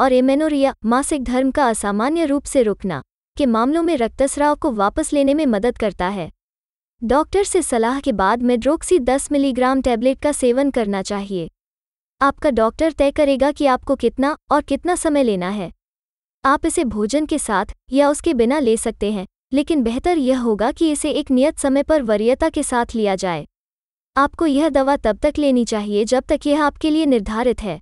और एमेनोरिया मासिक धर्म का असामान्य रूप से रुकना के मामलों में रक्तस्राव को वापस लेने में मदद करता है। डॉक्टर से सलाह के बाद मेड्रोक्सी 10 मिलीग्राम टैबलेट का सेवन करना चाहिए। आपका डॉक्टर तय करेगा कि आपको कितना और कितना समय लेना है। आप इसे भोजन के साथ या उसके बिना ले सकते हैं, लेकिन बेहतर यह होगा कि इसे एक नियत समय पर वरीयता के साथ लिया जाए। आपको यह दवा तब तक लेनी चाहिए जब तक यह आपके लिए निर्धारित है।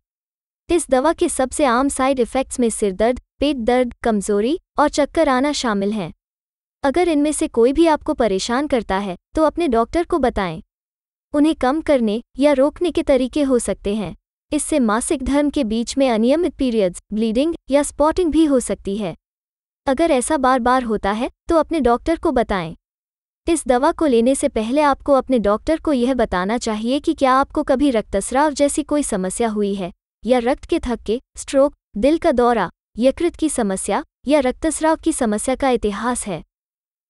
इस दवा के सबसे आम साइड इफ़ेक्ट्स में सिरदर्द, पेट दर्द, कमज़ोरी और चक्कर आना शामिल हैं। अगर इनमें से कोई भी आपको परेशान करता है तो अपने डॉक्टर को बताएं। उन्हें कम करने या रोकने के तरीके हो सकते हैं। इससे मासिक धर्म के बीच में अनियमित पीरियड्स, ब्लीडिंग या स्पॉटिंग भी हो सकती है। अगर ऐसा बार बार होता है तो अपने डॉक्टर को बताएं। इस दवा को लेने से पहले आपको अपने डॉक्टर को यह बताना चाहिए कि क्या आपको कभी रक्तस्राव जैसी कोई समस्या हुई है, या रक्त के थक्के, स्ट्रोक, दिल का दौरा, यकृत की समस्या या रक्तस्राव की समस्या का इतिहास है।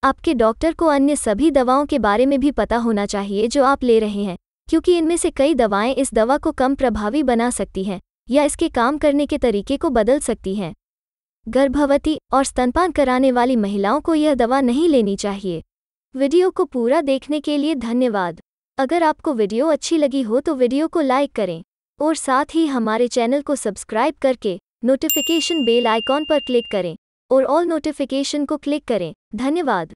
आपके डॉक्टर को अन्य सभी दवाओं के बारे में भी पता होना चाहिए जो आप ले रहे हैं, क्योंकि इनमें से कई दवाएं इस दवा को कम प्रभावी बना सकती हैं या इसके काम करने के तरीके को बदल सकती हैं। गर्भवती और स्तनपान कराने वाली महिलाओं को यह दवा नहीं लेनी चाहिए। वीडियो को पूरा देखने के लिए धन्यवाद। अगर आपको वीडियो अच्छी लगी हो तो वीडियो को लाइक करें और साथ ही हमारे चैनल को सब्सक्राइब करके नोटिफिकेशन बेल आइकॉन पर क्लिक करें और ऑल नोटिफिकेशन को क्लिक करें। धन्यवाद।